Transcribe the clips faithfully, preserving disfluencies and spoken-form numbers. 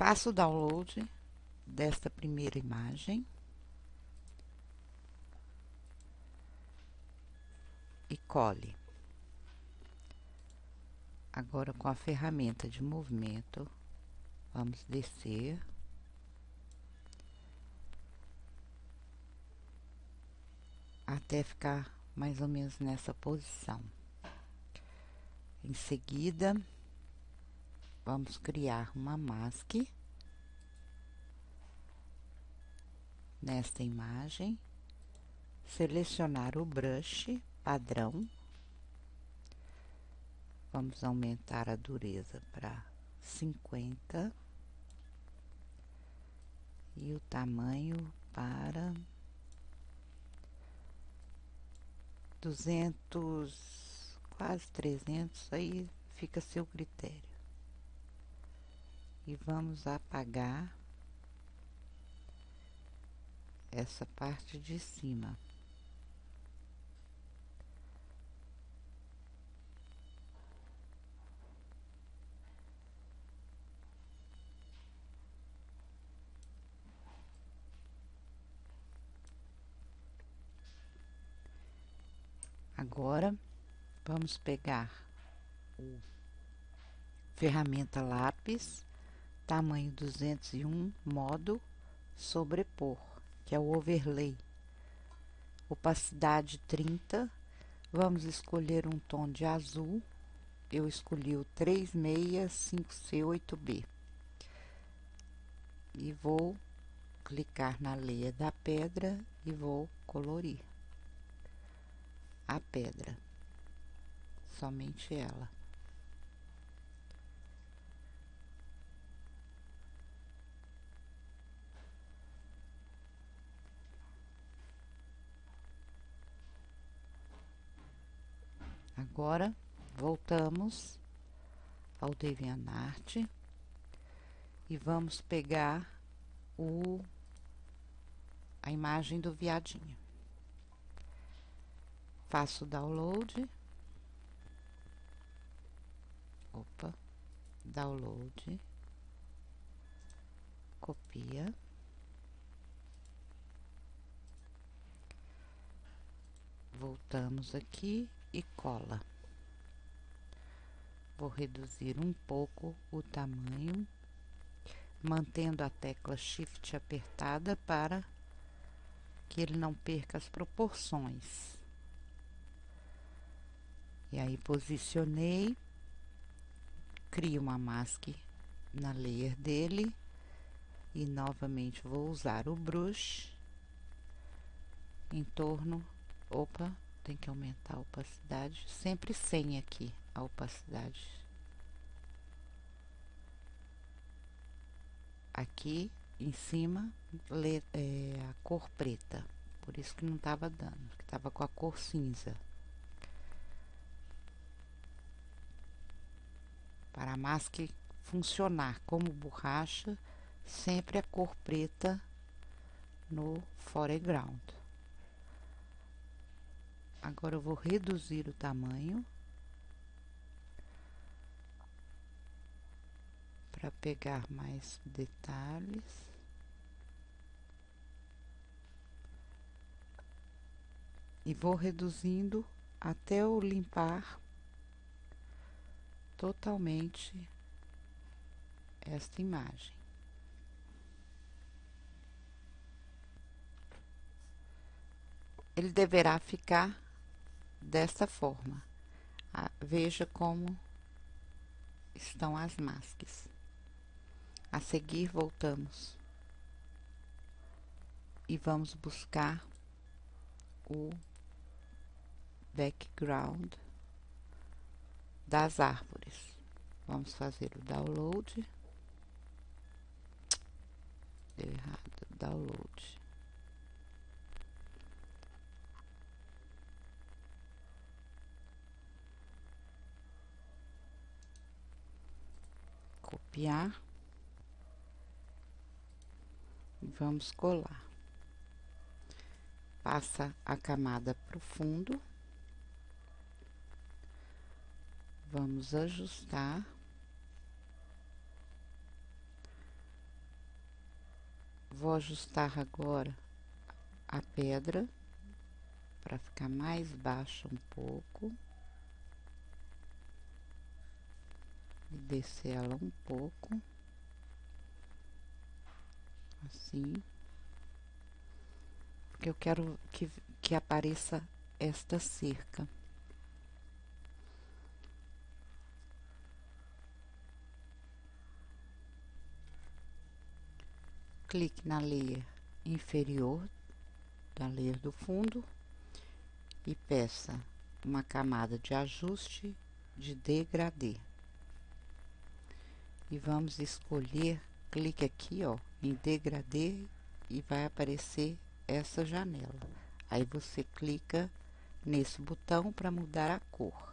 faço o download desta primeira imagem e cole. Agora, com a ferramenta de movimento, vamos descer até ficar mais ou menos nessa posição. Em seguida, vamos criar uma mask nesta imagem, selecionar o brush padrão, vamos aumentar a dureza para cinquenta e o tamanho para duzentos, quase trezentos, aí fica a seu critério. E vamos apagar essa parte de cima. Agora, vamos pegar o ferramenta lápis, tamanho duzentos e um, modo sobrepor, que é o overlay. Opacidade trinta, vamos escolher um tom de azul, eu escolhi o três seis cinco C oito B. E vou clicar na leia da pedra e vou colorir a pedra, somente ela. Agora voltamos ao DeviantArt e vamos pegar o a imagem do viadinho. Faço o download, opa, download, copia, voltamos aqui e cola. Vou reduzir um pouco o tamanho, mantendo a tecla Shift apertada para que ele não perca as proporções. E aí, posicionei, crio uma mask na layer dele e novamente vou usar o brush em torno, opa, tem que aumentar a opacidade, sempre cem aqui a opacidade. Aqui em cima, le, é, a cor preta, por isso que não estava dando, que estava com a cor cinza. Para a máscara funcionar como borracha, sempre a cor preta no foreground. Agora eu vou reduzir o tamanho para pegar mais detalhes. E vou reduzindo até eu limpar totalmente esta imagem. Ele deverá ficar desta forma. Ah, veja como estão as máscaras. A seguir, voltamos e vamos buscar o background das árvores. Vamos fazer o download. Deu errado. Download. Copiar. E vamos colar. Passa a camada para o fundo. Vamos ajustar Vou ajustar agora a pedra para ficar mais baixa um pouco. E descer ela um pouco. Assim. Porque eu quero que, que apareça esta cerca. Clique na layer inferior da layer do fundo e peça uma camada de ajuste de degradê. E vamos escolher, clique aqui ó, em degradê e vai aparecer essa janela. Aí você clica nesse botão para mudar a cor.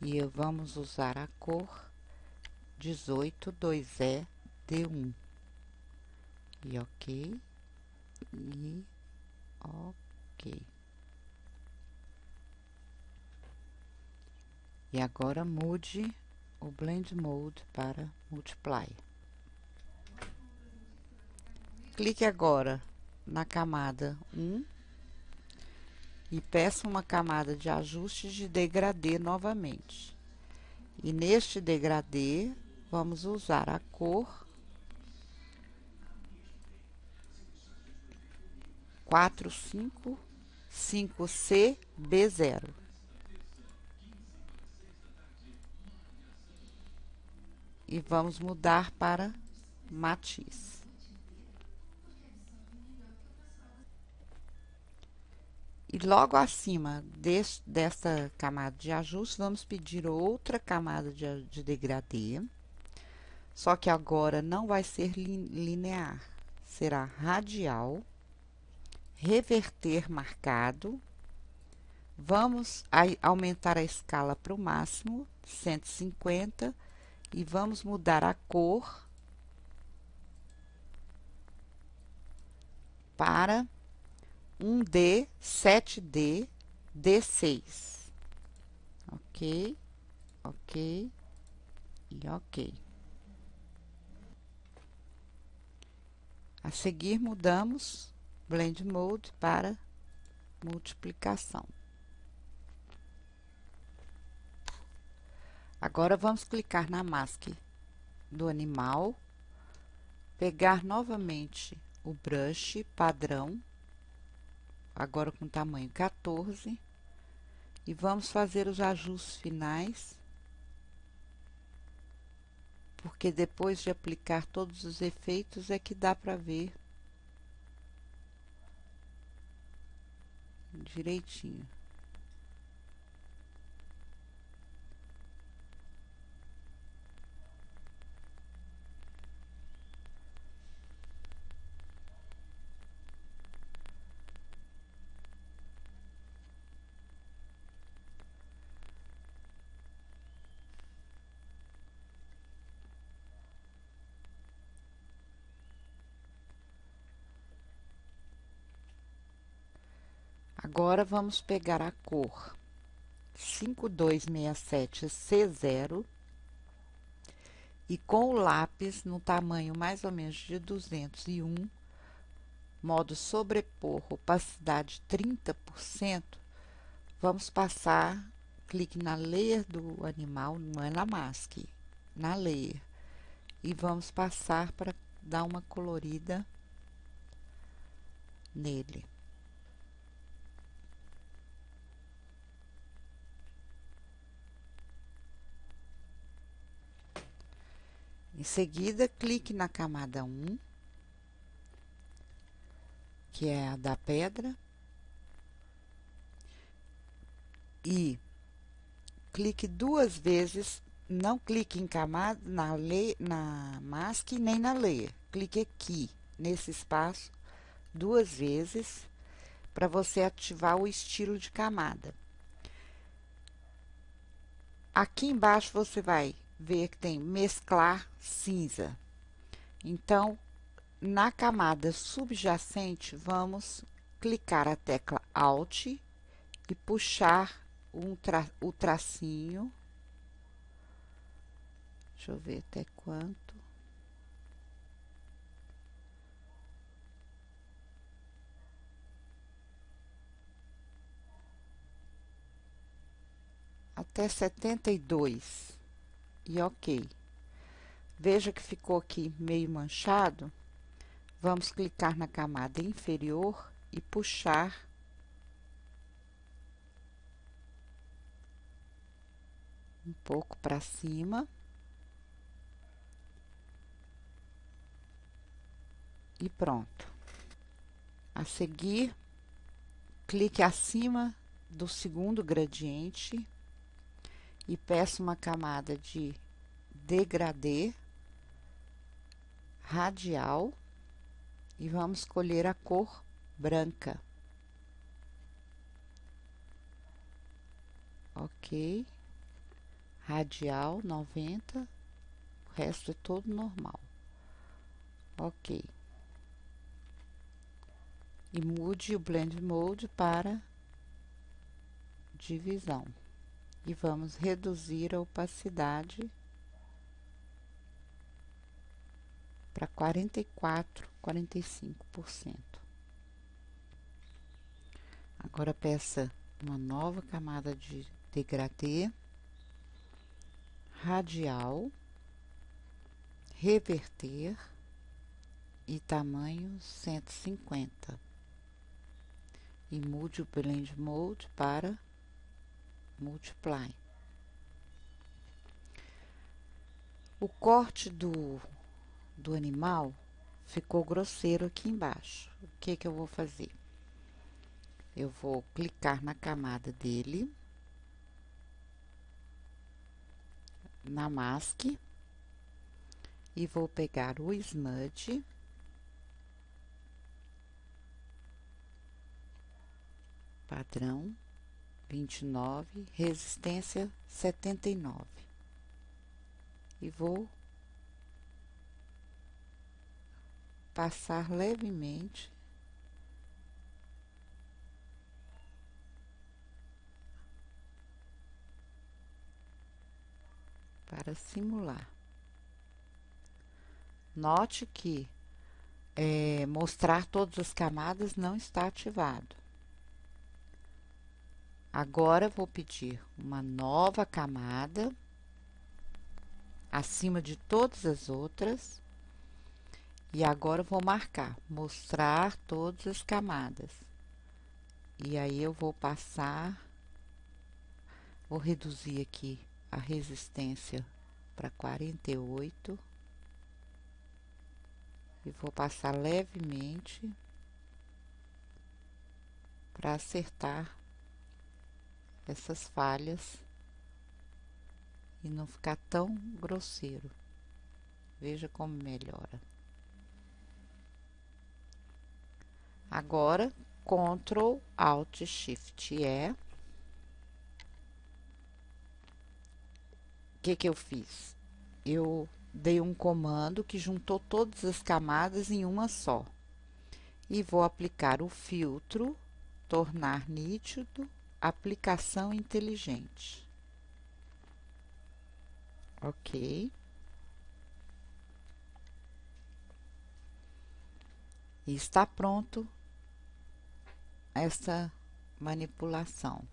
E vamos usar a cor dezoito dois E D um. E ok, e ok. E agora mude o Blend Mode para Multiply. Clique agora na camada um e peça uma camada de ajuste de degradê novamente. E neste degradê vamos usar a cor quatro cinco cinco C B zero. E vamos mudar para matiz. E logo acima desse, dessa camada de ajuste, vamos pedir outra camada de, de degradê. Só que agora não vai ser linear, será radial. Reverter marcado, vamos aumentar a escala para o máximo, cento e cinquenta, e vamos mudar a cor para um D, sete D, D seis. Ok, ok e ok. A seguir mudamos Blend Mode para multiplicação. Agora vamos clicar na máscara do animal, pegar novamente o brush padrão, agora com tamanho quatorze, e vamos fazer os ajustes finais, porque depois de aplicar todos os efeitos é que dá para ver direitinho. Agora vamos pegar a cor cinco dois seis sete C zero e com o lápis no tamanho mais ou menos de duzentos e um, modo sobrepor, opacidade trinta por cento, vamos passar, clique na layer do animal, não é na mask, na layer, e vamos passar para dar uma colorida nele. Em seguida, clique na camada um, que é a da pedra, e clique duas vezes, não clique em camada, na, lei, na mask nem na layer. Clique aqui, nesse espaço, duas vezes, para você ativar o estilo de camada. Aqui embaixo você vai ver que tem mesclar cinza. Então, na camada subjacente, vamos clicar a tecla Alt e puxar um tra o tracinho. Deixa eu ver até quanto. até setenta e dois e ok. Veja que ficou aqui meio manchado. Vamos clicar na camada inferior e puxar um pouco para cima e pronto. A seguir, clique acima do segundo gradiente e peça uma camada de degradê radial. E vamos escolher a cor branca. Ok. Radial noventa. O resto é todo normal. Ok. E mude o Blend Mode para divisão. E vamos reduzir a opacidade para quarenta e quatro, quarenta e cinco por cento. Agora peça uma nova camada de degradê radial, reverter e tamanho cento e cinquenta. E mude o Blend Mode para Multiply. O corte do do animal ficou grosseiro aqui embaixo. O que que eu vou fazer? Eu vou clicar na camada dele, na mask, e vou pegar o smudge padrão vinte e nove, resistência setenta e nove, e vou passar levemente para simular. Note que é, mostrar todas as camadas não está ativado. Agora vou pedir uma nova camada acima de todas as outras. E agora vou marcar, mostrar todas as camadas. E aí eu vou passar, vou reduzir aqui a resistência para quarenta e oito. E vou passar levemente para acertar essas falhas e não ficar tão grosseiro. Veja como melhora. Agora, Ctrl Alt Shift E. O que que eu fiz? Eu dei um comando que juntou todas as camadas em uma só. E vou aplicar o filtro, tornar nítido, aplicação inteligente. Ok. E está pronto essa manipulação.